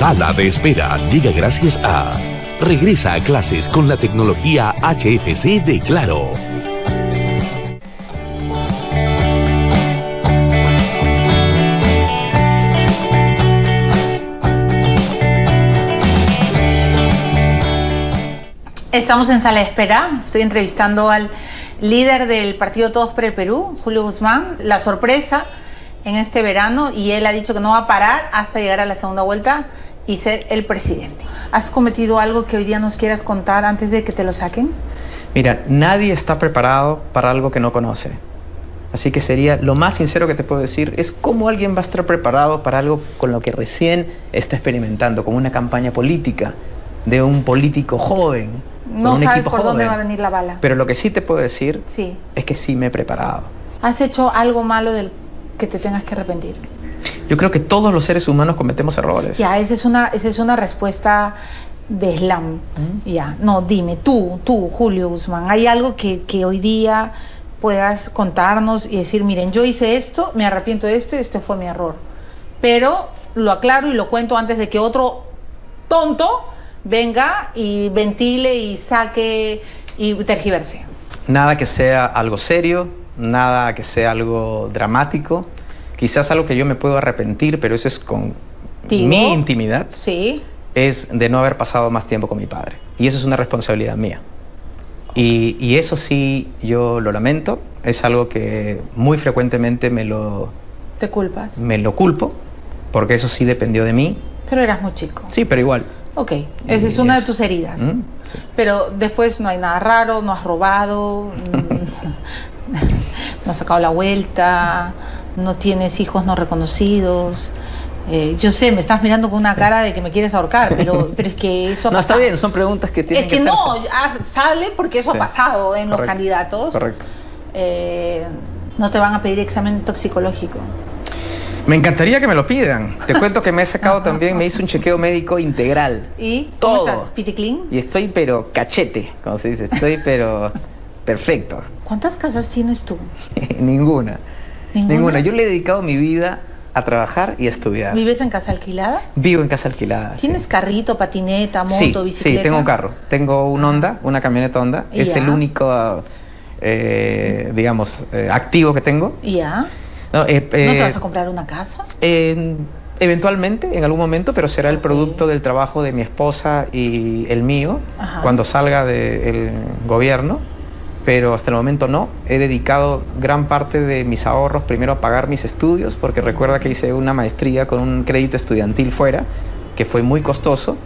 Sala de Espera llega gracias a... Regresa a clases con la tecnología HFC de Claro. Estamos en Sala de Espera. Estoy entrevistando al líder del partido Todos por el Perú, Julio Guzmán. La sorpresa en este verano, y él ha dicho que no va a parar hasta llegar a la segunda vuelta y ser el presidente. ¿Has cometido algo que hoy día nos quieras contar antes de que te lo saquen? Mira, nadie está preparado para algo que no conoce. Así que sería lo más sincero que te puedo decir es cómo alguien va a estar preparado para algo con lo que recién está experimentando, como una campaña política de un político joven. No sabes por dónde va a venir la bala. Pero lo que sí te puedo decir es que sí me he preparado. ¿Has hecho algo malo del que te tengas que arrepentir? Yo creo que todos los seres humanos cometemos errores. Ya, esa es una respuesta de slam. Ya, no, dime, tú, Julio Guzmán, ¿hay algo que hoy día puedas contarnos y decir, miren, yo hice esto, me arrepiento de esto y este fue mi error? Pero lo aclaro y lo cuento antes de que otro tonto venga y ventile y saque y tergiverse. Nada que sea algo serio, nada que sea algo dramático, quizás algo que yo me puedo arrepentir, pero eso es con mi intimidad, es de no haber pasado más tiempo con mi padre. Y eso es una responsabilidad mía. Y eso sí, yo lo lamento, es algo que muy frecuentemente me lo... ¿Te culpas? Me lo culpo, porque eso sí dependió de mí. Pero eras muy chico. Sí, pero igual. Ok, esa es una de tus heridas. Pero después no hay nada raro, no has robado, no has sacado la vuelta, no tienes hijos no reconocidos. Yo sé, me estás mirando con una cara de que me quieres ahorcar, pero es que eso ha pasado. No, está bien, son preguntas que tienen que hacerse. Es que no, sale porque eso ha pasado en los candidatos. Correcto. No te van a pedir examen toxicológico. Me encantaría que me lo pidan. Te cuento que me he sacado también, me hice un chequeo médico integral. ¿Y todo? ¿Cómo estás, piticlín? Y estoy pero cachete, como se dice, estoy pero perfecto. ¿Cuántas casas tienes tú? Ninguna. Ninguna. Yo le he dedicado mi vida a trabajar y a estudiar. ¿Vives en casa alquilada? Vivo en casa alquilada. ¿Tienes carrito, patineta, moto, bicicleta? Sí, tengo un carro. Tengo un Honda, una camioneta Honda. Es el único, digamos, activo que tengo. No, ¿no te vas a comprar una casa? Eventualmente, en algún momento, pero será el producto del trabajo de mi esposa y el mío cuando salga del gobierno, pero hasta el momento no. He dedicado gran parte de mis ahorros primero a pagar mis estudios, porque recuerda que hice una maestría con un crédito estudiantil fuera, que fue muy costoso,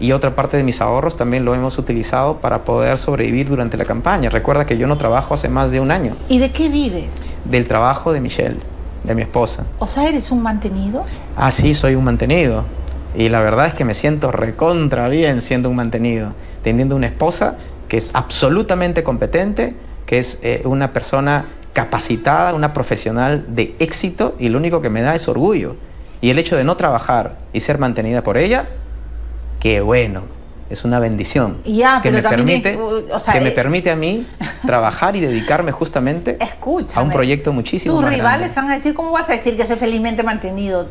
y otra parte de mis ahorros también lo hemos utilizado para poder sobrevivir durante la campaña. Recuerda que yo no trabajo hace más de un año. ¿Y de qué vives? Del trabajo de Michelle, de mi esposa. O sea, ¿eres un mantenido? Ah, sí, soy un mantenido. Y la verdad es que me siento recontra bien siendo un mantenido, teniendo una esposa que es absolutamente competente, que es una persona capacitada, una profesional de éxito, y lo único que me da es orgullo. Y el hecho de no trabajar y ser mantenida por ella, qué bueno, es una bendición que me permite a mí trabajar y dedicarme justamente a un proyecto muchísimo más grande. Tus rivales van a decir, ¿cómo vas a decir que soy felizmente mantenido?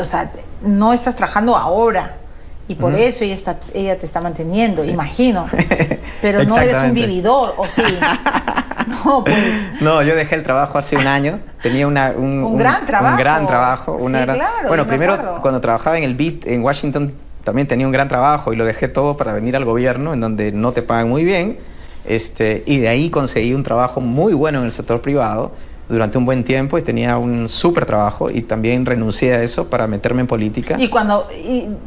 O sea, no estás trabajando ahora y por eso ella te está manteniendo, imagino. Pero no eres un vividor, ¿o sí? No, pues. No, yo dejé el trabajo hace un año. Tenía un gran trabajo. Claro, bueno, primero cuando trabajaba en el BIT en Washington, también tenía un gran trabajo y lo dejé todo para venir al gobierno, en donde no te pagan muy bien, y de ahí conseguí un trabajo muy bueno en el sector privado durante un buen tiempo y tenía un súper trabajo, y también renuncié a eso para meterme en política. ¿Y cuando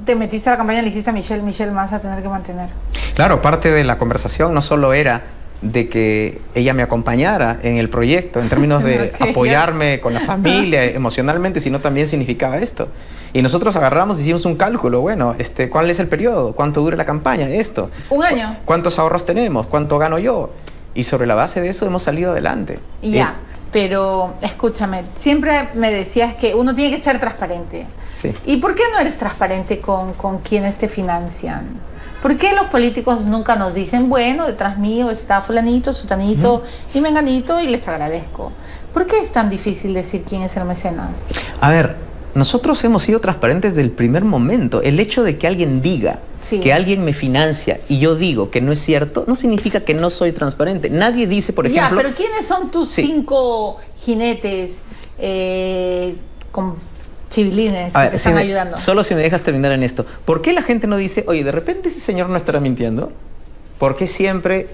te metiste a la campaña le dijiste a Michelle, me vas a tener que mantener? Claro, parte de la conversación no solo era de que ella me acompañara en el proyecto en términos de apoyarme con la familia emocionalmente, sino también significaba esto. Y nosotros agarramos, hicimos un cálculo, bueno, ¿cuál es el periodo? ¿Cuánto dura la campaña? Esto. ¿Un año? ¿Cuántos ahorros tenemos? ¿Cuánto gano yo? Y sobre la base de eso hemos salido adelante. Ya, pero escúchame, siempre me decías que uno tiene que ser transparente. ¿Y por qué no eres transparente con quienes te financian? ¿Por qué los políticos nunca nos dicen, bueno, detrás mío está fulanito, sutanito y menganito y les agradezco? ¿Por qué es tan difícil decir quién es el mecenas? A ver, Nosotros hemos sido transparentes desde el primer momento. El hecho de que alguien diga que alguien me financia y yo digo que no es cierto, no significa que no soy transparente. Nadie dice, por ejemplo... Ya, pero ¿quiénes son tus cinco jinetes con chivilines que te están ayudando? Solo si me dejas terminar en esto. ¿Por qué la gente no dice, oye, de repente ese señor no estará mintiendo? ¿Por qué siempre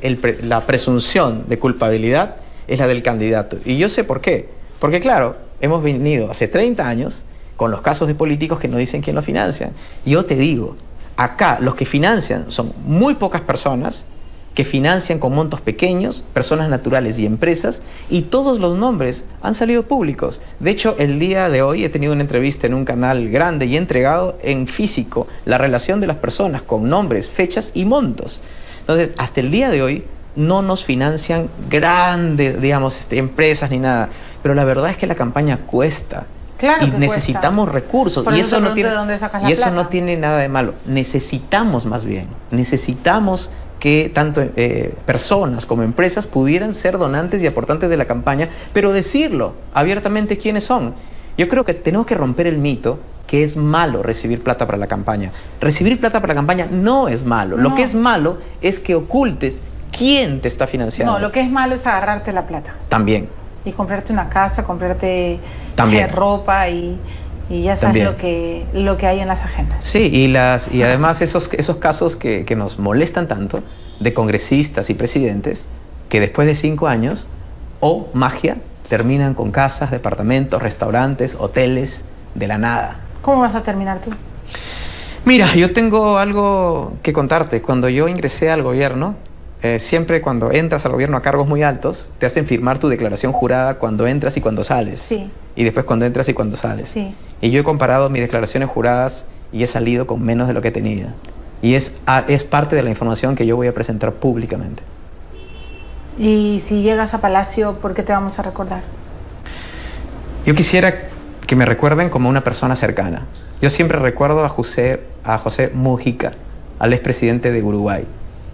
la presunción de culpabilidad es la del candidato? Y yo sé por qué. Porque claro, hemos venido hace 30 años... con los casos de políticos que no dicen quién lo financian. Yo te digo, acá los que financian son muy pocas personas que financian con montos pequeños, personas naturales y empresas, y todos los nombres han salido públicos. De hecho, el día de hoy he tenido una entrevista en un canal grande y entregado en físico la relación de las personas con nombres, fechas y montos. Entonces, hasta el día de hoy no nos financian grandes, digamos, empresas ni nada. Pero la verdad es que la campaña cuesta. Claro, y necesitamos recursos. Y eso, no tiene nada de malo. Necesitamos, más bien, necesitamos que tanto personas como empresas pudieran ser donantes y aportantes de la campaña, pero decirlo abiertamente quiénes son. Yo creo que tenemos que romper el mito que es malo recibir plata para la campaña. Recibir plata para la campaña no es malo. No. Lo que es malo es que ocultes quién te está financiando. No, lo que es malo es agarrarte la plata. También. Y comprarte una casa, comprarte ropa y ya sabes lo que hay en las agendas. Sí, y además esos casos que nos molestan tanto, de congresistas y presidentes, que después de 5 años, oh, magia, terminan con casas, departamentos, restaurantes, hoteles, de la nada. ¿Cómo vas a terminar tú? Mira, yo tengo algo que contarte. Cuando yo ingresé al gobierno... siempre cuando entras al gobierno a cargos muy altos, te hacen firmar tu declaración jurada cuando entras y cuando sales. Sí. Y después cuando entras y cuando sales. Sí. Y yo he comparado mis declaraciones juradas y he salido con menos de lo que tenía. Y es parte de la información que yo voy a presentar públicamente. Y si llegas a Palacio, ¿por qué te vamos a recordar? Yo quisiera que me recuerden como una persona cercana. Yo siempre recuerdo a José Mujica, al expresidente de Uruguay.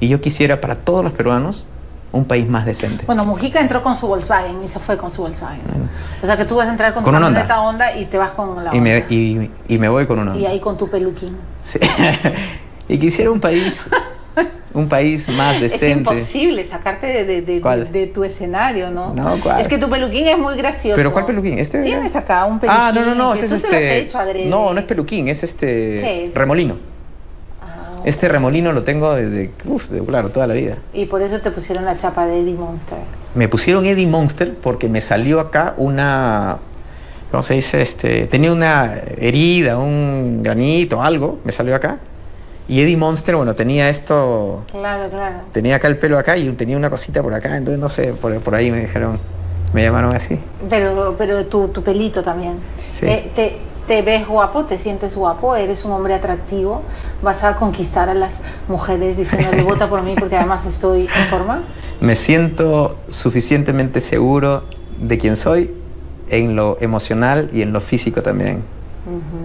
Y yo quisiera para todos los peruanos un país más decente. Bueno, Mujica entró con su Volkswagen y se fue con su Volkswagen. O sea que tú vas a entrar con tu camioneta Honda y te vas con la Honda. Y me voy con una Honda. Y ahí con tu peluquín. Sí. Y quisiera un país más decente. Es imposible sacarte de tu escenario, ¿no? No, ¿cuál? Es que tu peluquín es muy gracioso. ¿Pero cuál peluquín? Este tienes acá un peluquín. Ah, no, ese es este. Tú te lo has hecho adrede. No, no es peluquín, es este. ¿Qué es? Remolino. Este remolino lo tengo desde, claro, toda la vida. Y por eso te pusieron la chapa de Eddie Monster. Me pusieron Eddie Monster porque me salió acá una, ¿cómo se dice? Tenía una herida, un granito, algo, me salió acá. Y Eddie Monster, bueno, tenía esto... Claro, claro. Tenía acá el pelo acá y tenía una cosita por acá, entonces no sé, por ahí me dijeron, me llamaron así. Pero tu pelito también. Sí. Te ves guapo, te sientes guapo, eres un hombre atractivo, vas a conquistar a las mujeres diciéndole vota por mí porque además estoy en forma. Me siento suficientemente seguro de quién soy, en lo emocional y en lo físico también.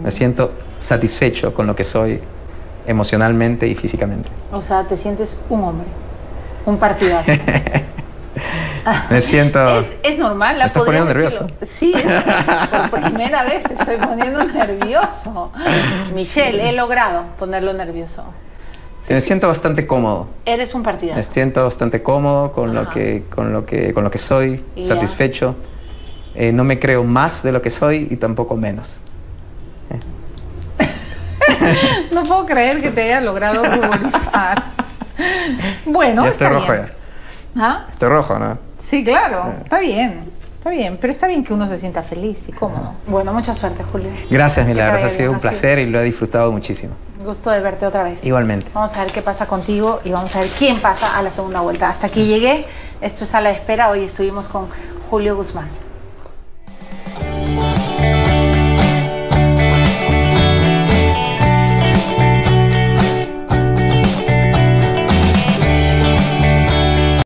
Me siento satisfecho con lo que soy emocionalmente y físicamente. O sea, te sientes un hombre, un partidazo. Me siento... Es normal. ¿Me estás poniendo nervioso? Sí, por primera vez estoy poniendo nervioso. Michelle, he logrado ponerlo nervioso. Sí, me siento bastante cómodo. Eres un partidazo. Me siento bastante cómodo con lo que soy, satisfecho. No me creo más de lo que soy y tampoco menos. No puedo creer que te haya logrado ruborizar. Bueno, está bien. ¿Ah? Estoy rojo, ¿no? Sí, claro, está bien, pero está bien que uno se sienta feliz y cómodo. Bueno, mucha suerte, Julio. Gracias, Milagros, ha sido un placer y lo he disfrutado muchísimo. Gusto de verte otra vez. Igualmente. Vamos a ver qué pasa contigo y vamos a ver quién pasa a la segunda vuelta. Hasta aquí llegué, esto es Sala de Espera, hoy estuvimos con Julio Guzmán.